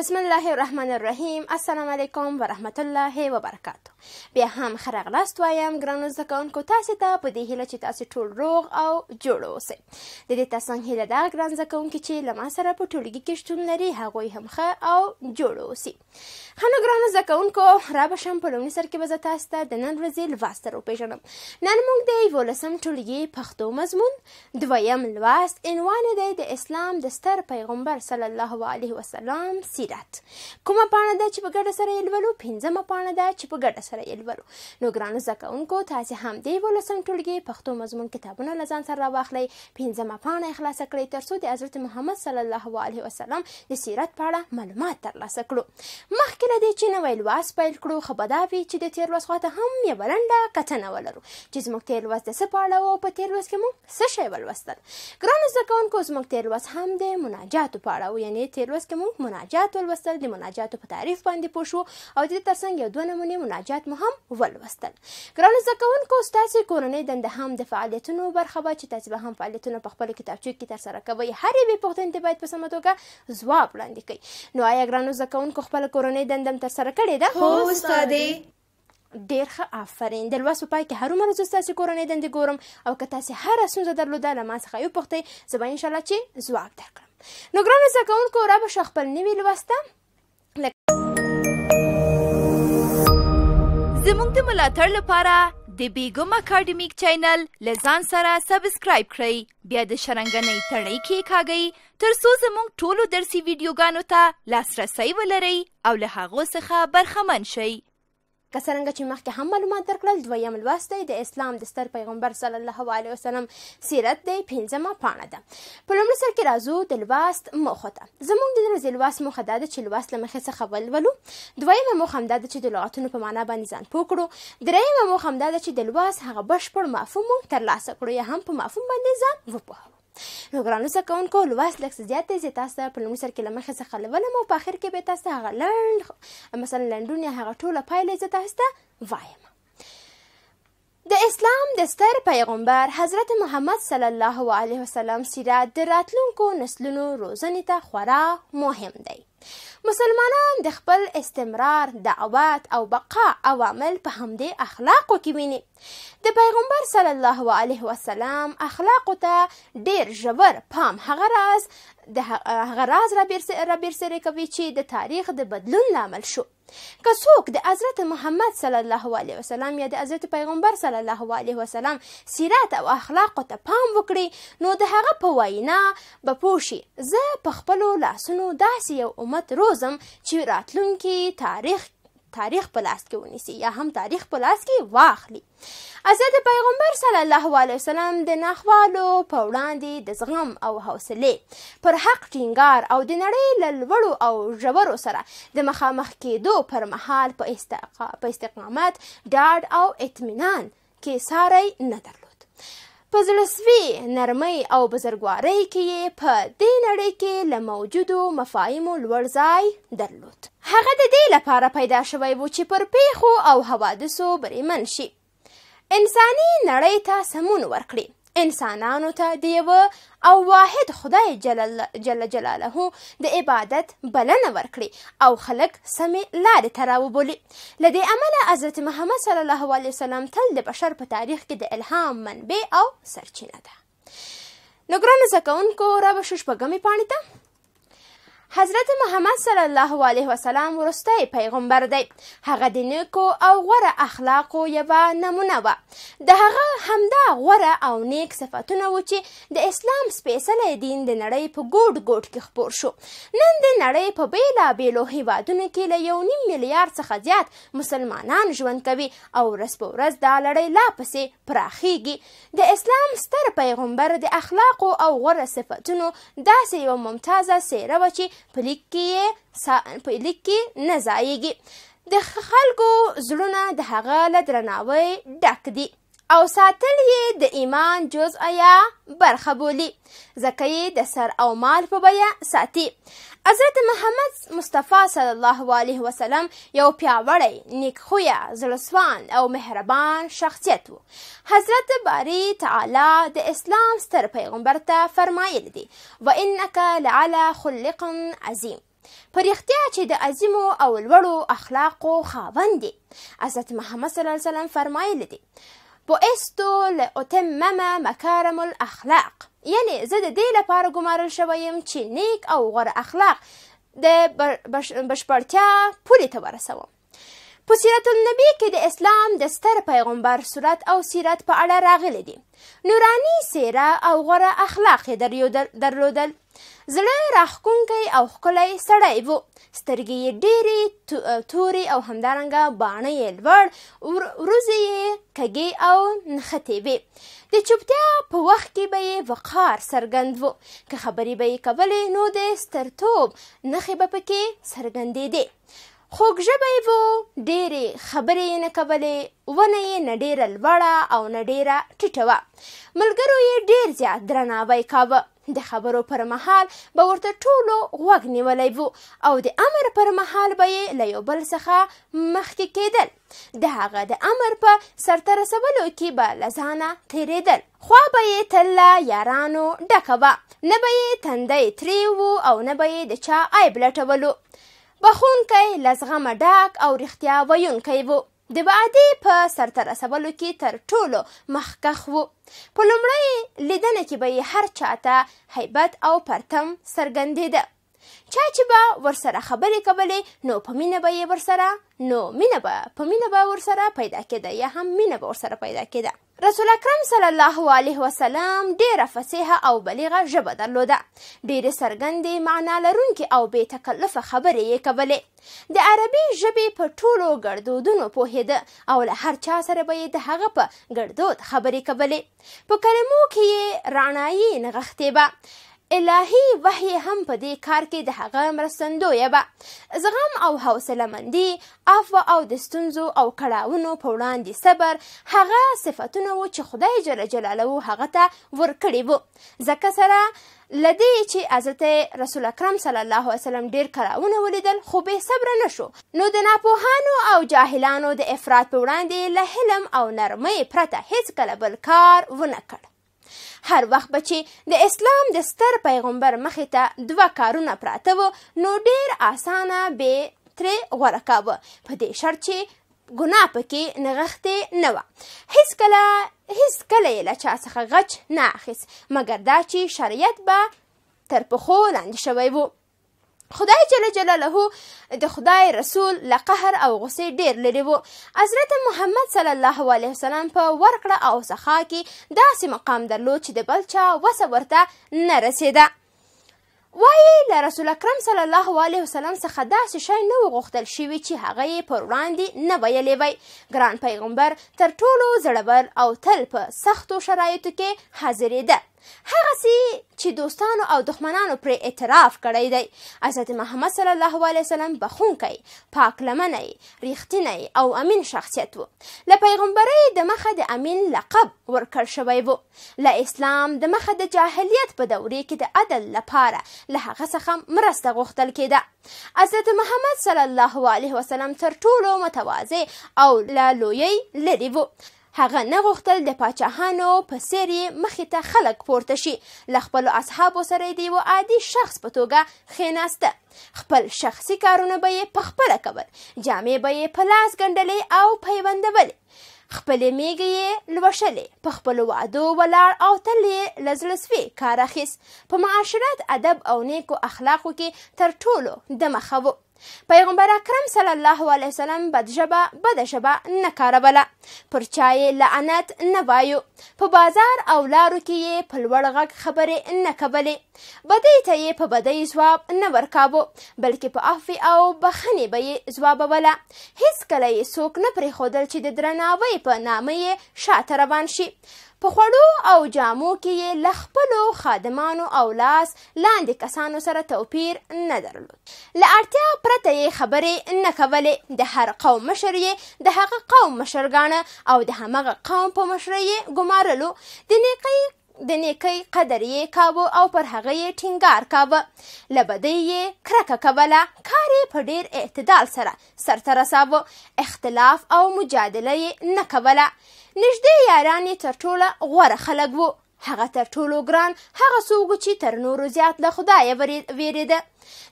بسم الله الرحمن الرحیم. السلام علیکم ورحمت الله وبرکاته. بیا هم ښه راغلاست وایم ګرانو زده کوونکو تاسو ته په دې هیله چې تاسو ټول روغ او جوړ اوسئ. د دې ترڅنګ هیله دا ګران زده کوونکي چې له ما سره په ټولګي کې شتون لري هغوی هم ښه او جوړ اوسي. ښه نو ګرانو زده کوونکو را به شم. په لومړي سر کې به زه تاسو ته د نن ورځې لوست تر وپېژنم. نن موږ د 11 ټولګي پښتو مضمون دویم لوست عنوان دی د اسلام د ستر پیغمبر صلی الله علیه وسلم سیرت. کومه پاڼه ده چې په ګډه سره یې لولو؟ پنځمه پاڼه ده چې په ګډه سره یې لولو. نو ګرانو زده کوونکو تاسې هم د 11 ټولګي پښتو مضمون کتابونه له ځان سره راواخلئ، پنځمه پاڼه یې خلاصه کړئ ترڅو د حضرت محمد صلی الله علیه وسلم د سیرت په اړه معلومات ترلاسه کړو. مخکې له دې چې نوی لوست پیل کړو ښه به دا وي چې د تېر لوست خواته هم یوه لنډه کتنه ولرو چې زموږ تېر لوست د څه په اړه و او په تېر لوست کې موږ څه شی ولوستل. ګرانو زده کوونکو زموږ تېر لوست هم د مناجاتو په اړه و، یعنې تېر لوست کې موږ مناجات ولوستل، د مناجاتو په تعریف باندې پوه شو او د دې ترڅنګ یو دوه نمونې مناجات مو هم ولوستل. ګرانو زده کوونکو ستاسې کورنۍ دنده هم د فعالیتونو برخه وه چې تاسې به هم فعالیتونه په خپلو کتابچو کې ترسره کوئ. هر یوې پوښتنې ته باید په سمه توګه ځواب وړاندې کړئ. نو آیا ګرانو زده کوونکو خپله کورنۍ دنده هم ترسره کړې ده؟ هو استادې. ډېر ښه آفرین. د لوست په پای کې هر عمر زه ستاسې کورنۍ دندې ګورم او که تاسې هره ستونزه درلوده له ما څخه یې وپوښتئ، زه به انشاءالله چې ځواب درکړم. نو ګرانو زده کوونکو را به شو خپل نوي لوست ته. زموږ د ملاتړ لپاره د بیګم اکاډمیک چینل له ځان سره سبسکرایب کړئ، بیا د شرنګنۍ تڼۍ کېکاږئ ترڅو زموږ ټولو درسي ویډیوګانو ته لاسرسی ولرئ او له هغو څخه برخمن شئ. که څرنګه چې مخکې هم معلومات درکړل دویم لوست دی د اسلام د ستر پیغمبر صلی الله علیه وسلم سیرت دی، پنځمه پاڼه ده. په لومړي سر کې راځو د لوست موخو ته. زموږ د ورځې لوست موخه دا ده چې لوست له مخې څخه ولولو، دویمه موخه همدا ده چې د لغتونو په معنا باندې ځان پوه کړو، درېیمه موخه همدا ده چې د لوست هغه بشپړ مفهوم مو ترلاسه کړو یا هم په مفهوم باندې ځان وپوهو. نو ګرانو زده کوونکو لوست لږ څه زیات دی. زه تاسو ته په لومړي سر کې له مخې څخه لولم او په اخر کې به تاسو ته هغه لنډ مثلا لنډون یا هغه ټوله پایله زه تاسو ته وایم. د اسلام د ستر پیغمبر حضرت محمد صلی الله علیه وسلم سیرت د راتلونکو نسلونو روزنې ته خورا مهم دی. مسلمانان د خپل استمرار، دعوت او بقا عوامل په همدې اخلاقو کې ویني. د پیغمبر صلی الله علیه وسلم اخلاقو ته ډېر ژور پام هغه راز رابرسېره کوي چې د تاریخ د بدلون لامل شو. که څوک د حضرت محمد صلی الله علیه وسلم یا د حضرت پیغمبر صلی الله علیه وسلم سیرت او اخلاقو ته پام وکړي نو د هغه په وینا به پوه شي زه په خپلو لاسونو داسې یو امت روزم چې راتلونکي تاریخ په لاس کې ونیسي یا هم تاریخ په لاس کې واخلي. حضرت پیغمبر صلی الله علیه وسلم د ناخوالو په وړاندې د زغم او حوصلې پر حق ټینګار او د نړۍ له لوړو او ژورو سره د مخامخ کېدو پر مهال په استقامت، ډاډ او اطمینان کې ساری نه درلود. په زړه سوي، نرمۍ او بزرګوارۍ کې یې په دې نړۍ کې له موجودو مفاهیمو لوړ ځای درلود. هغه د دې لپاره پیدا شوی و چې پر پیښو او حوادثو بریمن شي، انساني نړۍ ته سمون ورکړي، انسانانو ته د یوه او واحد خدای جل جلاله د عبادت بلنه ورکړي او خلک سمې لارې ته راوبولي. له دې امله حضرت محمد صلی الله علیه وسلم تل د بشر په تاریخ کې د الهام منبع او سرچینه ده. نو ګرانو زده کوونکو را به شو شپږمې پاڼې ته. حضرت محمد صلی الله علیه وسلم وروستی پیغمبر دی. هغه د نیکو او غوره اخلاقو یوه نمونه وه. د هغه همدا غوره او نیک صفتونه و چې د اسلام سپیڅلی دین د نړۍ په ګوټ ګوټ کې خپور شو. نن د نړۍ په بېلابېلو هیوادونو کې له 1.5 میلیارد څخه زیات مسلمانان ژوند کوي او ورځ په ورځ دا لړۍ لا پسې پراخیږي. د اسلام ستر پیغمبر د اخلاقو او غوره صفتونو داسې یوه ممتازه څیره وه چې په لیک کې نه ځایېږي. د خلکو زړونه د هغه له درناوی ډک دي او ساتل یې د ایمان جزء یا برخه بولي، ځکه یې د سر او مال په بیه ساتي. حضرت محمد مصطفی صلی الله علیه وسلم یو پیاوړی، نیک خویه، زړسوان او مهربان شخصیت و. حضرت باری تعالی د اسلام ستر پیغمبر ته فرمایل دي: وانک لعلی خلق عظیم، په رښتیا چې د عظیمو او لوړو اخلاقو خاوند دی. حضرت محمد صلی الله علیه وسلم فرمایلی دی بوئستو لأتمم مکارم الاخلاق، یعنی زه د دې لپاره ګمارل شوی یم چې نیک او غوره اخلاق د بشپړتیا پولې ته ورسوم. په سیرت النبی کې د اسلام د ستر پیغمبر صورت او سیرت په اړه راغلی دی. نورانی سیره او غوره اخلاق یې درلودل. زړه راښکونکی او ښکلی سړی و، سترګې یې ډېرې تورې او همدارنګه باڼه یې لوړ، وروځې یې کږې او نښتې وې. د چوپتیا په وخت کې به یې وقار څرګند و، که خبرې به یې کولې نو د سترتوب نښې به پکې څرګندېدې. خوږ ژبی و، ډېرې خبرې یې نه کولې، ونه یې نه ډېره لوړه او نه ډېره ټیټه وه. ملګرو یې ډېر زیات درناوی کاوه. د خبرو پر مهال به ورته ټولو غوږ نیولی و او د امر پر مهال به یې له یو بل څخه مخکې کېدل. د هغه د امر په سرته رسولو کې به له ځانه تېرېدل. خوا به یې تل له یارانو ډکه وه، نه به یې تندی تریو او نه به یې د چا عیب لټولو. بخونکی، له زغمه ډک او رښتیا ویونکی و. د وعدې په سرته رسولو کې تر ټولو مخکښ و. په لومړۍ لیدنه کې به یې هر چا ته هیبت او پرتم څرګندېده. چا چې به ورسره خبرې کولې نو په مینه به یې ورسره پیدا کېده، یا هم مینه به ورسره پیدا کېده. رسول اکرم صلی الله علیه وسلم ډېره فصیحه او بلیغه ژبه درلوده، ډېرې څرګندې معنا لرونکې او بې تکلفه خبرې یې کولې. د عربي ژبې په ټولو ګړدودونو پوهېده او له هر چا سره به یې د هغه په ګړدود خبرې کولې. په کلمو کې یې رڼایي نغښتې به. الهي وحی هم په دې کار کې د هغه مرستندویه به. زغم او حوصله مندي، عفو او د ستونزو او کړاوونو په وړاندې صبر، هغه صفتونه و چې خدای جل جلاله هغه ته ورکړي و. ځکه سره له دې چې حضرت رسول اکرم صلی الله علیه وسلم ډېر کړاوونه ولیدل، خو بې صبره نه شو، نو د ناپوهانو او جاهلانو د افراط په وړاندې له حلم او نرمۍ پرته هیڅکله بل کار ونه کړ. هر وخت به چې د اسلام د ستر پیغمبر مخې ته دوه کارونه پراته و، نو ډېر اسانه به یې ترې غوره کاوه، په دې شرط چې ګناه پکې نغښتې نه وه. هېڅکله یې له چا څخه غچ نه اخیست، مګر دا چې شریعت به تر پښو لاندې شوی و. خدای جل جلاله د خدای رسول له قهر او غصې ډېر لرې و. حضرت محمد صلی الله علیه وسلم په ورکړه او سخا کې داسې مقام درلود چې د بل چا وسه ورته نه رسېده. وایي له رسول اکرم صلی الله علیه وسلم څخه داسې شی نه و غوښتل شوي چې هغه یې پر وړاندې نه ویلی وی. ګران پیغمبر تر ټولو زړور او تل په سختو شرایطو کې حاضرېده، هغسې چې دوستانو او دښمنانو پرې اعتراف کړی دی. حضرت محمد صلی الله علیه وسلم بخونکی، پاک لمنی، ریښتینی او امین شخصیت و. له پیغمبرۍ دمخه د امین لقب ورکړ شوی و. له اسلام دمخه د جاهلیت په دورې کې د عدل لپاره له هغه څخه مرسته غوښتل کېده. حضرت محمد صلی الله علیه وسلم تر ټولو متواضع او له لویۍ لرې و. هغه نه غوښتل د پاچاهانو په څېر یې مخې ته خلک پورته شي. له خپلو اصحابو سره یې د یوه عادي شخص په توګه کښېناسته. خپل شخصي کارونه به یې پخپله کول، جامې به یې په لاس ګنډلې او پیوندولې، خپلې میږې یې لوښلې، په خپلو وعدو ولاړ او تل یې له زړه سوي کار اخیست. په معاشرت، ادب او نیکو اخلاقو کې تر ټولو دمخه و. پیغمبر اکرم صلی الله علیه وسلم بده ژبه نه کاروله، پر چا یې لعنت نه وایو، په بازار او لارو کې یې په لوړ غږ خبرې نه کولې، بدۍ ته یې په بدۍ ځواب نه ورکاوه، بلکې په عفوې او بخښنې به یې ځوابوله. هېڅکله یې څوک نه پرېښودل چې د درناوی په نامه یې شاته روان شي. په خوړو او جامو کې یې له خپلو خادمانو او لاس لاندې کسانو سره توپیر نه درلود. له اړتیا پرته یې خبرې نه کولې. د هر قوم مشر یې د هغه قوم مشر ګاڼه او د همغه قوم په مشره یې ګمارلو. د نیکۍ قدر یې کاوه او پر هغه یې ټینګار کاوه. له بدۍ یې کرکه کوله، کار یې په ډېر اعتدال سره سرته رساوه، اختلاف او مجادله یې نه کوله. نږدې یاران یې تر ټوله غوره خلک وو. هغه تر ټولو ګران هغه څوک چې تر نورو زیات له خدایه ویریده،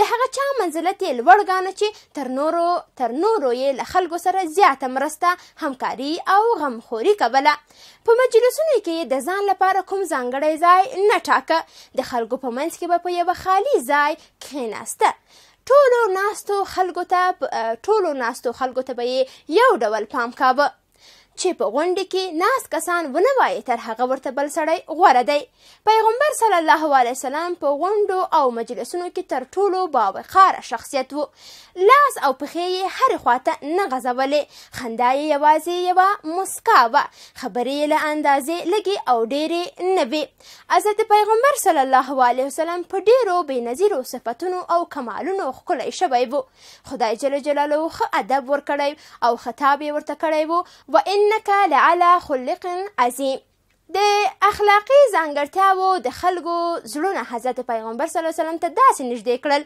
د هغه چا منزلت یې لوړ ګاڼه چې تر نورو یې له خلکو سره زیاته مرسته، همکاري او غمخوري کوله. په مجلسونو کې یې د ځان لپاره کوم ځانګړی ځای نه ټاکه، د خلکو په منځ کې به په یوه خالي ځای کښېناسته. ټولو ناستو خلکو ته به یې یو ډول پام کاوه، چې په غونډې کې ناست کسان ونه وایي تر هغه ورته بل سړی غوره دی. پیغمبر صلی الله علیه وسلم په غونډو او مجلسونو کې تر ټولو باوقاره شخصیت و. لاس او پښې یې هرې خواته نه غځولې، خندا یې یوازې یوه مسکا وه، خبرې یې له اندازې لږې او ډېرې نه وې. حضرت پیغمبر صلی الله علیه وسلم په ډېرو بېنظیرو صفتونو او کمالونو ښکلی شوی و. خدای جل جلاله ښه ادب ورکړی او خطاب یې ورته کړی و، انک لعلی خلق عظیم. د اخلاقي ځانګړتیاو د خلکو زړونه حضرت پیغمبر صلی الله علیه وسلم ته داسې نږدې کړل،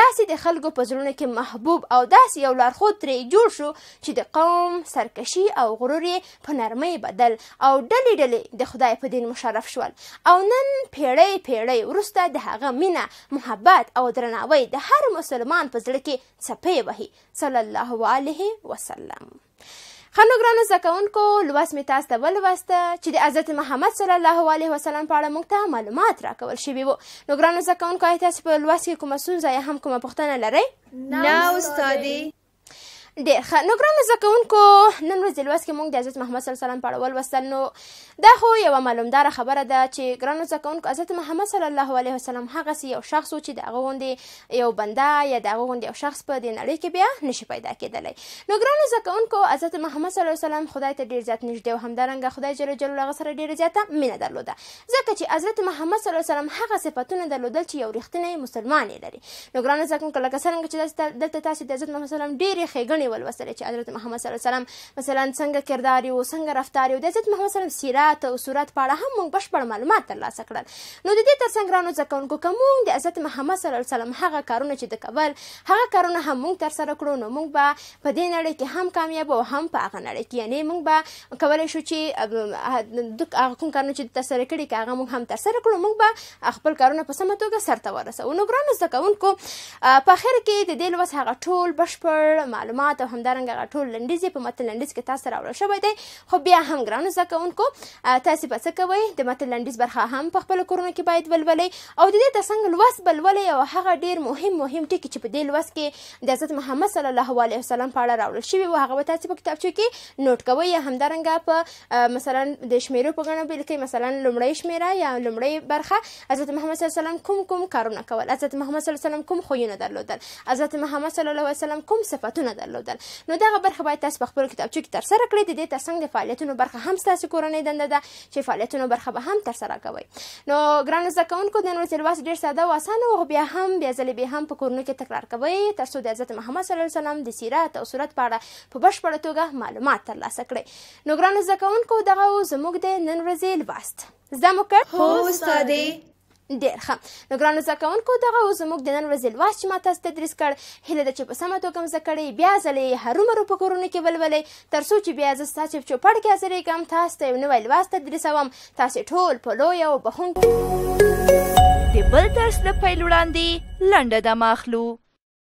داسې د خلکو په زړونو کې محبوب او داسې یو لارښود ترې جوړ شو چې د قوم سرکشي او غرور یې په نرمۍ بدل او ډلې ډلې د خدای په دین مشرف شول. او نن پیړۍ پیړۍ وروسته د هغه مینه، محبت او درناوی د هر مسلمان په زړه کې څپې وهي صلی الله علیه وسلم. خانو ګرانو زده کوونکو، لوست مې تاسو ته ولوسته چې د حضرت محمد صلی الله علیه وسلم په اړه موږ ته معلومات راکول شوي وو. نو ګرانو زده کوونکو، آیا تاسو په لوست کې کومه ستونزه یا هم کومه پوښتنه لرئ؟ نه استادې. ډېر ښه. نو ګرانو زده کوونکو، نن ورځ د لوست کې موږ د حضرت محمد صلی الله علیه وسلم په اړه ولوستل. نو دا خو یوه معلومداره خبره ده چې ګرانو زده کوونکو، حضرت محمد صلی الله علیه وسلم هغسې یو شخص و چې د هغه غوندې یو بنده یا د هغه غوندې یو شخص په دې نړۍ کې بیا نشي پیدا کېدلی. نو ګرانو زده کوونکو، حضرت محمد صلی الله علیه وسلم خدای ته ډېر زیات نږدې او همدارنګه خدای جل جلاله هغه سره ډېره زیاته مینه درلوده، ځکه چې حضرت محمد صلی الله علیه وسلم هغه صفتونه درلودل چې یو رښتینی مسلمان یې لري. نو ګرانو زده کوونکو، لکه څرنګه چې دلته تاسو د حضرت محمد صلی الله علیه وسلم ډېرې ښېګڼې ولوستلې، چې حضرت محمد صلی الله علیه وسلم مثلا څنګه کردار یې و، څنګه رفتار یې و، د حضرت محمد صلی الله علیه وسلم سیرت او صورت په اړه هم موږ بشپړ معلومات ترلاسه کړل. نو د دې ترڅنګ ګرانو زده کوونکو، که موږ د حضرت محمد صلی الله علیه وسلم هغه کارونه چې د کول هغه کارونه هم موږ ترسره کړو، نو موږ به په دې نړۍ کې هم کامیاب او هم په هغه نړۍ کې، یعنې موږ به کولی شو چې هغه کوم کارونه چې ترسره کړي که هغه موږ هم ترسره کړو، موږ به خپل کارونه په سمه توګه سرته ورسوو. نو ګرانو زده کوونکو، په اخر کې د دې لوست هغه ټول بشپړ معلومات او همدارنګه هغه ټول لنډیز یې په متن لنډیز کې تاسو ته راوړل شوی دی. خو بیا هم ګرانو زده کوونکو، تاسې به څه کوئ؟ د متن لنډیز برخه هم په خپلو کورونو کې باید ولولئ او د دې ترڅنګ لوست به لولئ، او هغه ډېر مهم ټکي چې په دې لوست کې د حضرت محمد صلی الله علیه وسلم په اړه راوړل شوي وو، هغه به تاسې په کتابچو کې نوټ کوئ، یا همدارنګه په مثلا د شمیرو په ګڼه به لیکئ، مثلا لومړۍ شمیره یا لومړۍ برخه حضرت محمد صلی الله علیه وسلم کوم کارونه کول، حضرت محمد صلی الله علیه وسلم کوم خویونه درلودل، حضرت محمد صلی الله علیه وسلم کوم صفتونه درلودل. نو دغه برخه باید تاسې په خپلو کتابچو کې ترسره کړئ. د دې ترڅنګ د فعالیتونو برخه هم ستاسې کورنۍ دنده ده چې فعالیتونو برخه به هم ترسره کوئ. نو ګرانو زده کوونکو، نن ورځ لوست ډېر ساده او اسانه و، خو بیا هم په کورونو کې تکرار کوئ تر څو د حضرت محمد صلی الله علیه وسلم د سیرت او صورت په اړه په بشپړه توګه معلومات ترلاسه کړئ. نو ګرانو زده کوونکو، دغه زموږ د نن ورځې لوست. زده مو کړ؟ هو استادې. ډېر ښه. نو ګرانو زده کوونکو، دغه زموږ د نن ورځې لوست چې ما تاسو تدریس کړ، هیله ده چې په سمه توګه مو زده کړئ. بیا ځلې یې هرومرو په کورونو کې ولولئ، تر څو چې بیا زه ستاسو په چوپړ کې حاضرېږم، تاسو ته یو نوی لوست تدریسوم، تاسو ټول په لویه او بخونکو د بل درس د پیل وړاندې لنډه دمه اخلو.